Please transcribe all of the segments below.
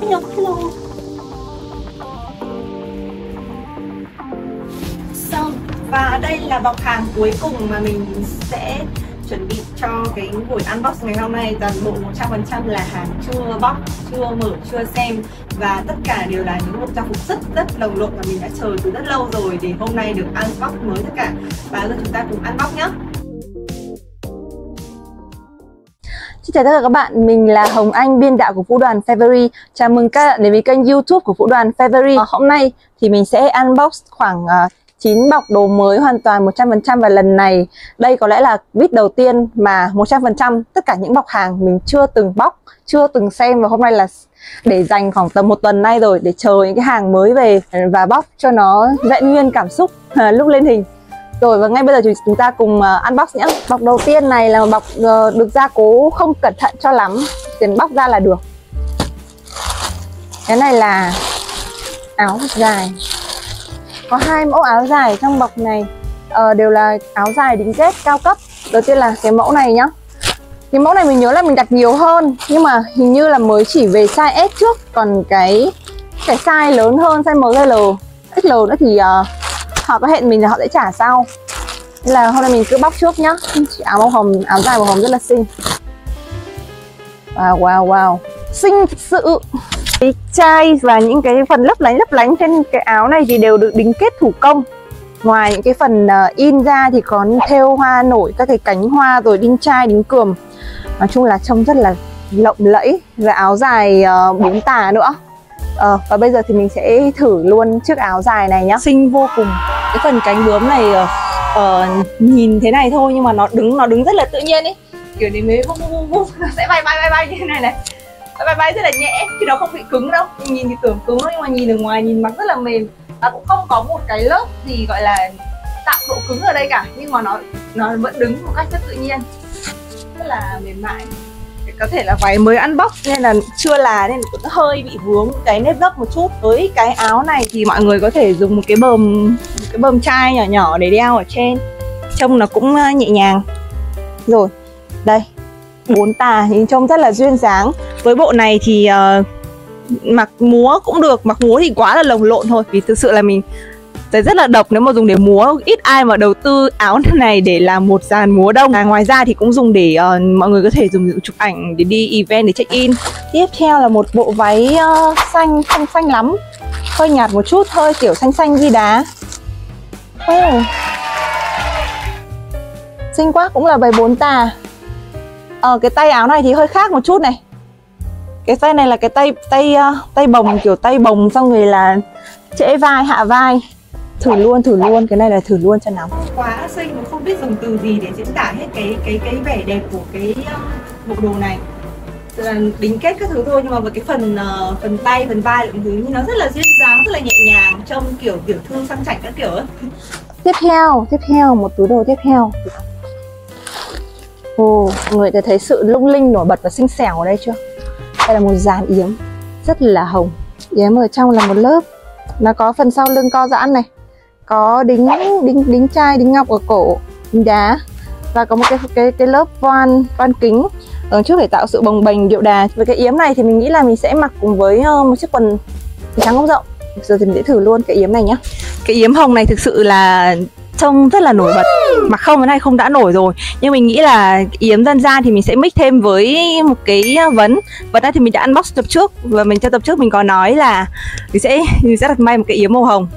không nhọc lòng. Xong, và đây là bọc hàng cuối cùng mà mình sẽ chuẩn bị cho cái buổi unbox ngày hôm nay. Toàn bộ 100% là hàng chưa bóc, chưa mở, chưa xem, và tất cả đều là những bộ trang phục rất lồng lộn mà mình đã chờ từ rất lâu rồi để hôm nay được unbox mới tất cả. Và giờ chúng ta cùng unbox nhé. Xin chào tất cả các bạn, mình là Hồng Anh, biên đạo của Vũ đoàn Fevery. Chào mừng các bạn đến với kênh YouTube của Vũ đoàn Fevery. Hôm nay thì mình sẽ unbox khoảng 9 bọc đồ mới hoàn toàn 100%. Và lần này đây có lẽ là clip đầu tiên mà 100% tất cả những bọc hàng mình chưa từng bóc, chưa từng xem. Và hôm nay là để dành khoảng tầm 1 tuần nay rồi để chờ những cái hàng mới về và bóc cho nó vẹn nguyên cảm xúc lúc lên hình. Rồi, và ngay bây giờ chúng ta cùng unbox nhé. Bọc đầu tiên này là một bọc được gia cố không cẩn thận cho lắm, chỉ cần bóc ra là được. Cái này là áo dài. Có 2 mẫu áo dài trong bọc này, đều là áo dài đính kết cao cấp. Đầu tiên là cái mẫu này nhá. Cái mẫu này mình nhớ là mình đặt nhiều hơn, nhưng mà hình như là mới chỉ về size S trước. Còn cái size lớn hơn, size ML, XL nữa thì họ có hẹn mình là họ sẽ trả sau. Nên là hôm nay mình cứ bóc trước nhá. Áo màu hồng, áo dài màu hồng rất là xinh. Wow, wow, wow, xinh thật sự. Cái chai và những cái phần lấp lánh trên cái áo này thì đều được đính kết thủ công. Ngoài những cái phần in ra thì còn thêu hoa nổi, các cái cánh hoa rồi đính chai, đính cườm. Nói chung là trông rất là lộng lẫy. Và áo dài 4 tà nữa. Và bây giờ thì mình sẽ thử luôn chiếc áo dài này nhá. Xinh vô cùng. Cái phần cánh bướm này nhìn thế này thôi nhưng mà nó đứng rất là tự nhiên ấy. Kiểu đến mới nó sẽ bay như thế này này. Bay rất là nhẹ chứ nó không bị cứng đâu. Mình nhìn thì tưởng cứng đâu, nhưng mà nhìn ở ngoài nhìn mặc rất là mềm. Và cũng không có một cái lớp gì gọi là tạo độ cứng ở đây cả, nhưng mà nó vẫn đứng một cách rất tự nhiên, rất là mềm mại. Có thể là váy mới unbox nên là chưa là, nên cũng hơi bị vướng cái nếp gấp một chút. Với cái áo này thì mọi người có thể dùng một cái bờm chai nhỏ nhỏ để đeo ở trên, trông nó cũng nhẹ nhàng. Rồi, đây 4 tà nhìn trông rất là duyên dáng. Với bộ này thì mặc múa cũng được, mặc múa thì quá là lồng lộn thôi, vì thực sự là mình thấy rất là độc nếu mà dùng để múa. Ít ai mà đầu tư áo này để làm một dàn múa đông. À, ngoài ra thì cũng dùng để mọi người có thể dùng để chụp ảnh để đi event, để check in. Tiếp theo là một bộ váy xanh, không xanh lắm, hơi nhạt một chút, hơi kiểu xanh xanh ghi đá. Wow, xinh quá, cũng là váy 4 tà. Cái tay áo này thì hơi khác một chút này. Cái tay này là cái tay bồng, kiểu tay bồng xong rồi là trễ vai, hạ vai. Thử luôn, cái này là thử luôn cho nóng. Quá xinh, mình không biết dùng từ gì để diễn tả hết cái vẻ đẹp của cái bộ đồ này. Tức là đính kết các thứ thôi, nhưng mà với cái phần tay, phần vai cũng thứ nó rất là duyên dáng, rất là nhẹ nhàng, trông kiểu tiểu thư sang chảnh các kiểu ấy. Tiếp theo, một túi đồ tiếp theo. Ồ, người ta thấy sự lung linh nổi bật và xinh xẻo ở đây chưa? Đây là một dàn yếm rất là hồng. Yếm ở trong là một lớp, nó có phần sau lưng co giãn này, có đính chai, đính ngọc ở cổ, đính đá, và có một cái lớp voan kính ở trước để tạo sự bồng bềnh điệu đà. Với cái yếm này thì mình nghĩ là mình sẽ mặc cùng với một chiếc quần trắng không rộng. Giờ thì mình sẽ thử luôn cái yếm này nhá. Cái yếm hồng này thực sự là trông rất là nổi bật, mà không, cái này không đã nổi rồi. Nhưng mình nghĩ là yếm dân gian thì mình sẽ mix thêm với một cái vấn. Vấn này thì mình đã unbox tập trước, và mình cho tập trước mình có nói là mình sẽ đặt may một cái yếm màu hồng,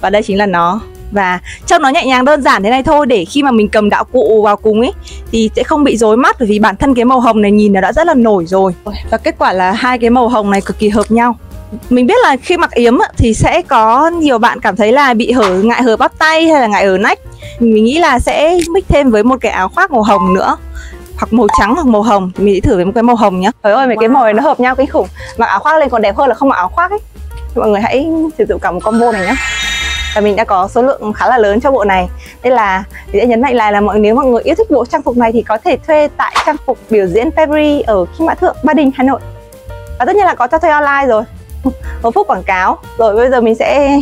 và đây chính là nó. Và trông nó nhẹ nhàng đơn giản thế này thôi, để khi mà mình cầm đạo cụ vào cùng ấy thì sẽ không bị rối mắt, bởi vì bản thân cái màu hồng này nhìn nó đã rất là nổi rồi. Và kết quả là hai cái màu hồng này cực kỳ hợp nhau. Mình biết là khi mặc yếm thì sẽ có nhiều bạn cảm thấy là bị ngại hở bắp tay hay là ngại hở nách. Mình nghĩ là sẽ mix thêm với một cái áo khoác màu hồng nữa, hoặc màu trắng hoặc màu hồng. Mình sẽ thử với một cái màu hồng nhá. Trời ơi, mấy wow, cái màu này nó hợp nhau kinh khủng. Mặc áo khoác lên còn đẹp hơn là không mặc áo khoác ấy. Mọi người hãy sử dụng cả một combo này nhá. Và mình đã có số lượng khá là lớn cho bộ này, nên là mình sẽ nhấn mạnh lại là nếu mọi người yêu thích bộ trang phục này thì có thể thuê tại trang phục biểu diễn February ở Kim Mã Thượng, Ba Đình, Hà Nội. Và tất nhiên là có cho thuê online rồi. Một phút quảng cáo. Rồi bây giờ mình sẽ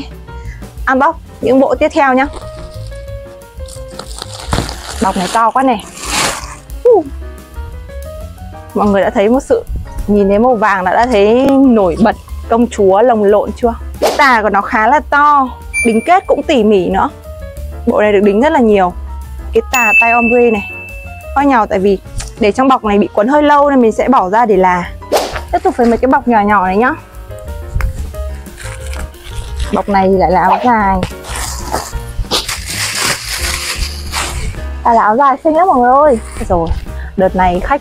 unbox những bộ tiếp theo nhá. Bọc này to quá này. Mọi người đã thấy một sự Nhìn thấy màu vàng đã thấy nổi bật công chúa lồng lộn chưa? Cái tà của nó khá là to, đính kết cũng tỉ mỉ nữa. Bộ này được đính rất là nhiều. Cái tà tay ombre này khó nhào, tại vì để trong bọc này bị quấn hơi lâu nên mình sẽ bỏ ra để là. Tiếp tục với mấy cái bọc nhỏ nhỏ này nhá. Bọc này thì lại là áo dài. Là áo dài xinh lắm mọi người ơi. Rồi, đợt này khách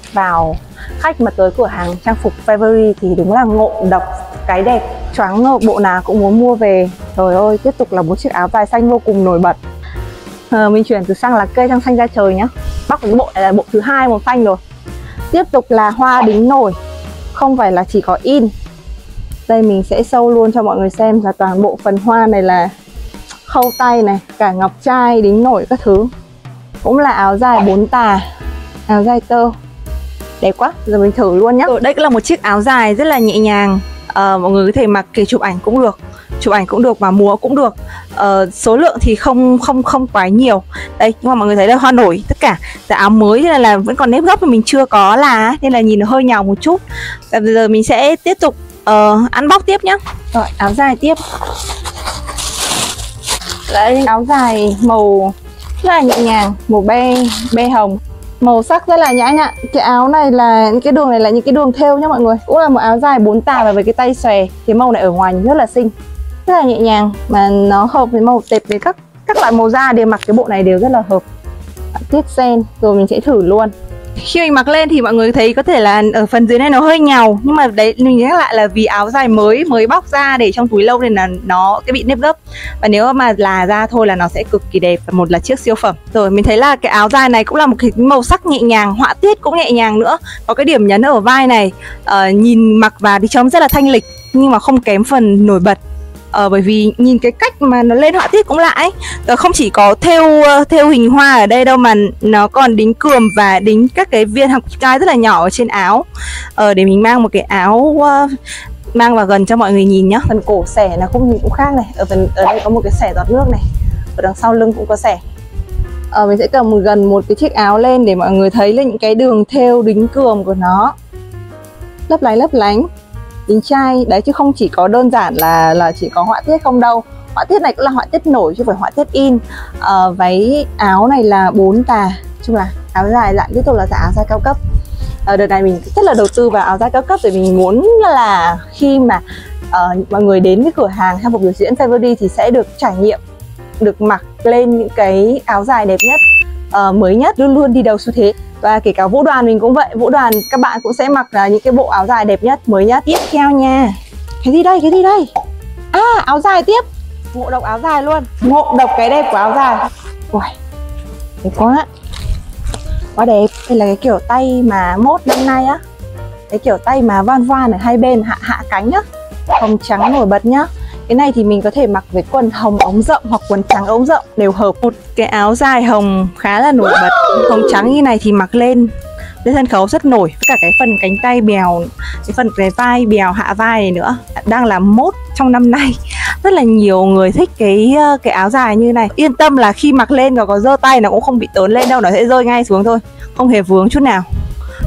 mà tới cửa hàng trang phục Fevery thì đúng là ngộ độc cái đẹp, choáng ngợp, bộ nào cũng muốn mua về. Trời ơi, tiếp tục là một chiếc áo dài xanh vô cùng nổi bật. Mình chuyển từ xăng lá cây sang xanh da trời nhá. Bóc cái bộ này là bộ thứ hai màu xanh rồi. Tiếp tục là hoa đính nổi, không phải là chỉ có in. Đây mình sẽ show luôn cho mọi người xem là toàn bộ phần hoa này là khâu tay này, cả ngọc trai đính nổi các thứ. Cũng là áo dài 4 tà, áo dài tơ. Đẹp quá, giờ mình thử luôn nhé. Đây cũng là một chiếc áo dài rất là nhẹ nhàng, mọi người có thể mặc để chụp ảnh cũng được, và múa cũng được. Số lượng thì không quá nhiều. Đây, nhưng mà mọi người thấy đây, hoa nổi tất cả. Cái áo mới là vẫn còn nếp gấp mà mình chưa có là, nên là nhìn nó hơi nhào một chút. Và bây giờ mình sẽ tiếp tục unbox tiếp nhé. Rồi, áo dài tiếp. Đấy, áo dài màu rất là nhẹ nhàng, màu be hồng, màu sắc rất là nhã nhặn. Cái áo này là những cái đường này là những cái đường thêu nhá mọi người. Cũng là một áo dài 4 tà và với cái tay xòe. Cái màu này ở ngoài rất là xinh, rất là nhẹ nhàng mà nó hợp với màu tệp, với các loại màu da đều mặc cái bộ này đều rất là hợp. Tiết sen rồi mình sẽ thử luôn. Khi mình mặc lên thì mọi người thấy có thể là ở phần dưới này nó hơi nhàu, nhưng mà đấy mình nhắc lại là vì áo dài mới bóc ra để trong túi lâu nên là nó cái bị nếp gấp. Và nếu mà là ra thôi là nó sẽ cực kỳ đẹp, và một là chiếc siêu phẩm. Rồi mình thấy là cái áo dài này cũng là một cái màu sắc nhẹ nhàng, họa tiết cũng nhẹ nhàng nữa, có cái điểm nhấn ở vai này. Nhìn mặc vào thì trông rất là thanh lịch nhưng mà không kém phần nổi bật. Bởi vì nhìn cái cách mà nó lên họa tiết cũng lại ấy. Không chỉ có theo hình hoa ở đây đâu mà nó còn đính cườm và đính các cái viên ngọc trai rất là nhỏ ở trên áo. Để mình mang một cái áo mang vào gần cho mọi người nhìn nhá. Phần cổ xẻ nó cũng khác này, ở đây có một cái xẻ giọt nước này, ở đằng sau lưng cũng có xẻ. Mình sẽ cầm gần một cái chiếc áo lên để mọi người thấy là những cái đường thêu đính cườm của nó lấp lánh đính trai đấy, chứ không chỉ có đơn giản là chỉ có họa tiết không đâu. Họa tiết này cũng là họa tiết nổi chứ không phải họa tiết in. Váy áo này là 4 tà, chung là áo dài lại tiếp tục là áo dài cao cấp. Đợt này mình rất là đầu tư vào áo dài cao cấp, bởi mình muốn là khi mà mọi người đến với cửa hàng trang phục biểu diễn Fevery thì sẽ được trải nghiệm, được mặc lên những cái áo dài đẹp nhất, mới nhất, luôn luôn đi đầu xu thế. Và kể cả Vũ đoàn mình cũng vậy, Vũ đoàn các bạn cũng sẽ mặc những cái bộ áo dài đẹp nhất, mới nhất. Tiếp theo nha. Cái gì đây? À, áo dài tiếp. Ngộ độc áo dài luôn. Ngộ độc cái đẹp của áo dài. Uầy, đẹp quá. Quá đẹp. Đây là cái kiểu tay mà mốt năm nay á. Cái kiểu tay mà van van ở hai bên, hạ cánh nhá. Hồng trắng nổi bật nhá. Cái này thì mình có thể mặc với quần hồng ống rộng hoặc quần trắng ống rộng đều hợp. Một cái áo dài hồng khá là nổi bật, hồng trắng như này thì mặc lên sân khấu rất nổi. Với cả cái phần cánh tay bèo, cái phần cái vai bèo, hạ vai này nữa, đang là mốt trong năm nay. Rất là nhiều người thích cái áo dài như này. Yên tâm là khi mặc lên nó có giơ tay nó cũng không bị tốn lên đâu, nó sẽ rơi ngay xuống thôi, không hề vướng chút nào.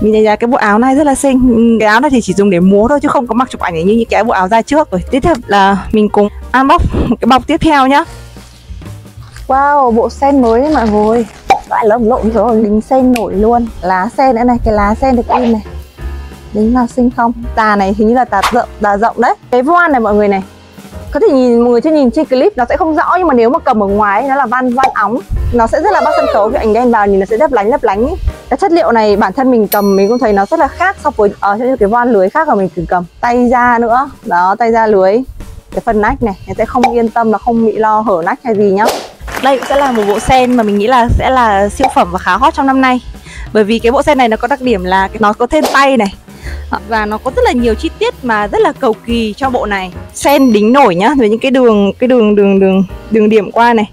Mình thấy ra cái bộ áo này rất là xinh. Cái áo này thì chỉ dùng để múa thôi chứ không có mặc chụp ảnh như cái bộ áo da trước rồi. Tiếp theo là mình cùng unbox cái bọc tiếp theo nhá. Wow, bộ sen mới đấy mọi người. Loại lồng lộn rồi, đính sen nổi luôn. Lá sen nữa này, cái lá sen được in này. Đính vào xinh không? Tà này hình như là tà rộng đấy. Cái voan này mọi người này, có thể nhìn mọi người chưa nhìn trên clip nó sẽ không rõ, nhưng mà nếu mà cầm ở ngoài ấy, nó là van óng, nó sẽ rất là bắt sân khấu. Cái ảnh đen vào nhìn nó sẽ lấp lánh. Cái chất liệu này bản thân mình cầm mình cũng thấy nó rất là khác so với cái voan lưới khác mà mình từng cầm. Tay ra nữa đó, tay ra lưới. Cái phần nách này sẽ không yên tâm, nó không bị lo hở nách hay gì nhá. Đây cũng sẽ là một bộ sen mà mình nghĩ là sẽ là siêu phẩm và khá hot trong năm nay, bởi vì cái bộ sen này nó có đặc điểm là nó có thêm tay này, và nó có rất là nhiều chi tiết mà rất là cầu kỳ cho bộ này. Sen đính nổi nhá, với những cái đường điểm qua này,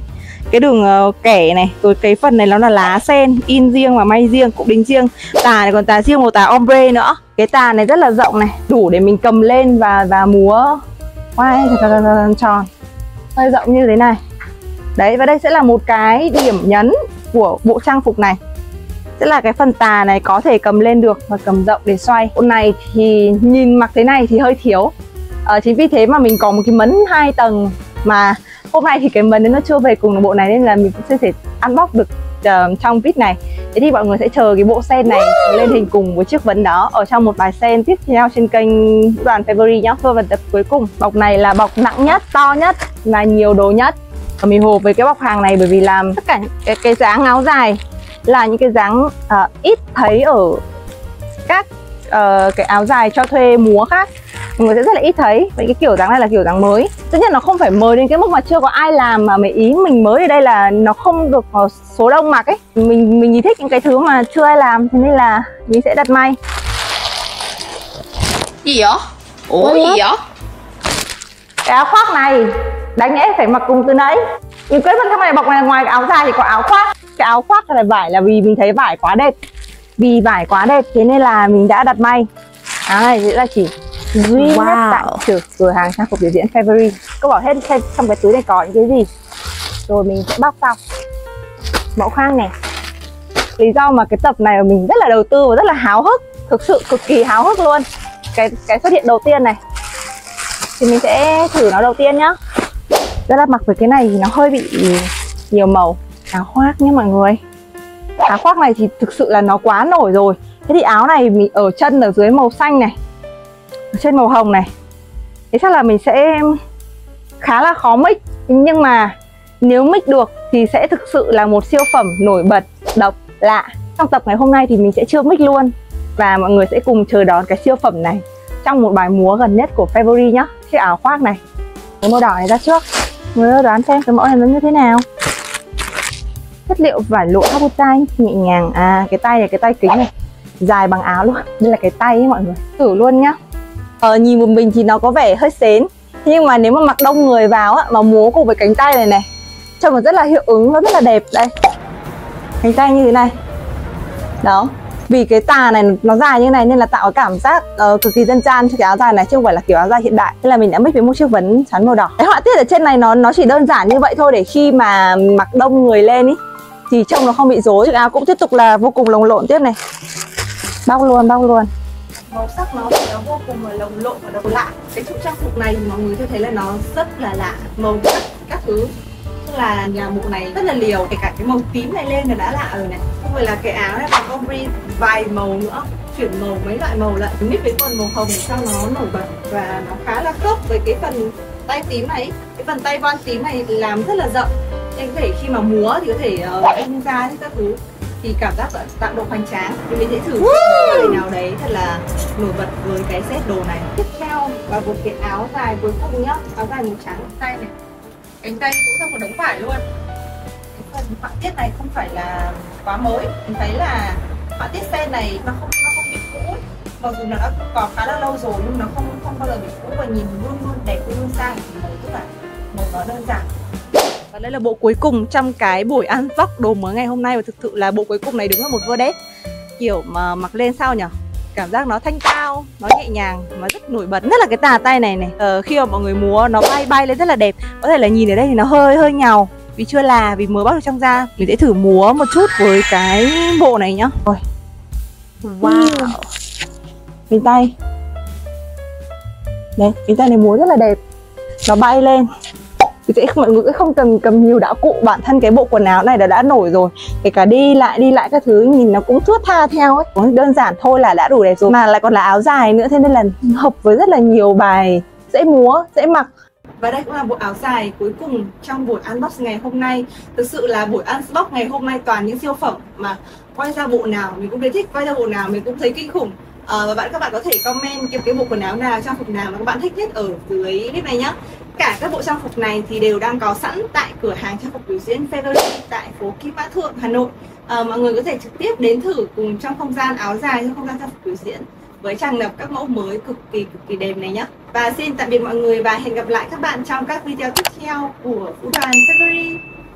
cái đường kẻ này, rồi cái phần này nó là lá sen in riêng và may riêng, cũng đính riêng. Tà này còn tà riêng, một tà ombre nữa. Cái tà này rất là rộng này, đủ để mình cầm lên và múa. Wow, tròn, hơi rộng như thế này. Đấy, và đây sẽ là một cái điểm nhấn của bộ trang phục này, Tức là cái phần tà này có thể cầm lên được và cầm rộng để xoay. Bộ này thì nhìn mặc thế này thì hơi thiếu. Chính vì thế mà mình có một cái mấn 2 tầng. Mà hôm nay thì cái mấn nó chưa về cùng bộ này nên là mình cũng chưa thể unbox được trong vít này. Thế thì mọi người sẽ chờ cái bộ sen này lên hình cùng với chiếc vấn đó ở trong một bài sen tiếp theo trên kênh Vũ đoàn Fevery nhá. Và tập cuối cùng, bọc này là bọc nặng nhất, to nhất, là nhiều đồ nhất. Và mình hộp với cái bọc hàng này bởi vì làm tất cả cái dáng áo dài là những cái dáng ít thấy ở các cái áo dài cho thuê múa khác. Mọi người sẽ rất là ít thấy. Vậy cái kiểu dáng này là kiểu dáng mới. Tất nhiên nó không phải mới đến cái mức mà chưa có ai làm, mà ý mình mới ở đây là nó không được số đông mặc ấy. Mình thích những cái thứ mà chưa ai làm, thế nên là mình sẽ đặt may. Gì vậy? Ủa gì vậy? Cái áo khoác này đáng lẽ phải mặc cùng từ nãy. Mình quên mất cái này, bọc này ngoài áo dài thì có áo khoác. Cái áo khoác này vải là vì mình thấy vải quá đẹp. Vì vải quá đẹp thế nên là mình đã đặt may. Áo này sẽ là chỉ duy nhất tại cửa hàng trang phục biểu diễn February. Cô bảo hết xem trong cái túi này có những cái gì rồi mình sẽ bóc xong. Mẫu khang này, lý do mà cái tập này mình rất là đầu tư và rất là háo hức, thực sự cực kỳ háo hức luôn. Cái xuất hiện đầu tiên này thì mình sẽ thử nó đầu tiên nhá. Rất là mặc với cái này thì nó hơi bị nhiều màu. Áo khoác nhé mọi người, áo khoác này thì thực sự là nó quá nổi rồi. Thế thì áo này mình ở chân ở dưới màu xanh này, trên màu hồng này, thế chắc là mình sẽ khá là khó mix, nhưng mà nếu mix được thì sẽ thực sự là một siêu phẩm nổi bật, độc lạ. Trong tập ngày hôm nay thì mình sẽ chưa mix luôn và mọi người sẽ cùng chờ đón cái siêu phẩm này trong một bài múa gần nhất của February nhá. Chiếc áo khoác này, cái màu đỏ này ra trước, mọi người đoán xem cái mẫu này nó như thế nào. Chất liệu vải lụa cabotai nhẹ nhàng. À, cái tay này, cái tay kính này dài bằng áo luôn, đây là cái tay ấy mọi người. Thử luôn nhá. Nhìn một mình thì nó có vẻ hơi xến, nhưng mà nếu mà mặc đông người vào á, mà múa cùng với cánh tay này này, trông nó rất là hiệu ứng, nó rất là đẹp. Đây, cánh tay như thế này đó, vì cái tà này nó dài như này nên là tạo cảm giác cực kỳ dân gian cho cái áo dài này, chứ không phải là kiểu áo dài hiện đại. Thế là mình đã mix với một chiếc vấn chắn màu đỏ. Cái họa tiết ở trên này nó chỉ đơn giản như vậy thôi, để khi mà mặc đông người lên ý thì trông nó không bị rối. Chiếc áo cũng tiếp tục là vô cùng lồng lộn tiếp này, bao luôn, bao luôn. Màu sắc nó vô cùng là lồng lộn và độc lạ. Cái chủ trang phục này mọi người sẽ thấy là nó rất là lạ, màu sắc các thứ, tức là nhà bộ này rất là liều. Kể cả cái màu tím này lên là đã lạ rồi này, không phải là cái áo này còn có vài màu nữa, chuyển màu mấy loại màu lại, mix với phần màu hồng để cho nó nổi bật và nó khá là khớp với cái phần tay tím này. Cái phần tay voan tím này làm rất là rộng nên có thể khi mà múa thì có thể ôm ra các thứ, thì cảm giác tạo độ hoành tráng. Thì mình sẽ thử cái nào đấy thật là nổi bật với cái set đồ này. Tiếp theo là một cái áo dài cuối cùng nhá, áo dài màu trắng, tay này, cánh tay cũng ra một đống vải luôn. Cái phần họa tiết này không phải là quá mới, mình thấy là họa tiết sen này nó không bị cũ, mặc dù là nó có khá là lâu rồi nhưng nó không bao giờ bị cũ và nhìn luôn đẹp, luôn sang. Tức là một nó đơn giản. Và đây là bộ cuối cùng trong cái buổi unbox đồ mới ngày hôm nay. Và thực sự là bộ cuối cùng này đúng là một vedette. Kiểu mà mặc lên sao nhỉ? Cảm giác nó thanh cao, nó nhẹ nhàng, nó rất nổi bật. Nhất là cái tà tay này này, khi mà mọi người múa nó bay lên rất là đẹp. Có thể là nhìn ở đây thì nó hơi nhàu, vì chưa là, vì mới bắt được trong da. Mình sẽ thử múa một chút với cái bộ này nhá. Ôi, wow. Cái tay đấy, cái tay này múa rất là đẹp, nó bay lên. Mọi người cũng không cần cầm nhiều đạo cụ, bản thân cái bộ quần áo này đã nổi rồi, kể cả đi lại các thứ nhìn nó cũng thướt tha theo ấy. Đơn giản thôi là đã đủ đẹp rồi, mà lại còn là áo dài nữa, thế nên là hợp với rất là nhiều bài, dễ múa, dễ mặc. Và đây cũng là bộ áo dài cuối cùng trong buổi unbox ngày hôm nay. Thực sự là buổi unbox ngày hôm nay toàn những siêu phẩm, mà quay ra bộ nào mình cũng thấy thích, quay ra bộ nào mình cũng thấy kinh khủng. Và các bạn có thể comment cái bộ quần áo nào, trang phục nào mà các bạn thích nhất ở dưới clip này nhá. Cả các bộ trang phục này thì đều đang có sẵn tại cửa hàng trang phục biểu diễn Fevery tại phố Kim Mã Thượng, Hà Nội. Mọi người có thể trực tiếp đến thử cùng trong không gian áo dài, trong không gian trang phục biểu diễn với tràn ngập các mẫu mới cực kỳ đẹp này nhé. Và xin tạm biệt mọi người và hẹn gặp lại các bạn trong các video tiếp theo của Vũ đoàn Fevery.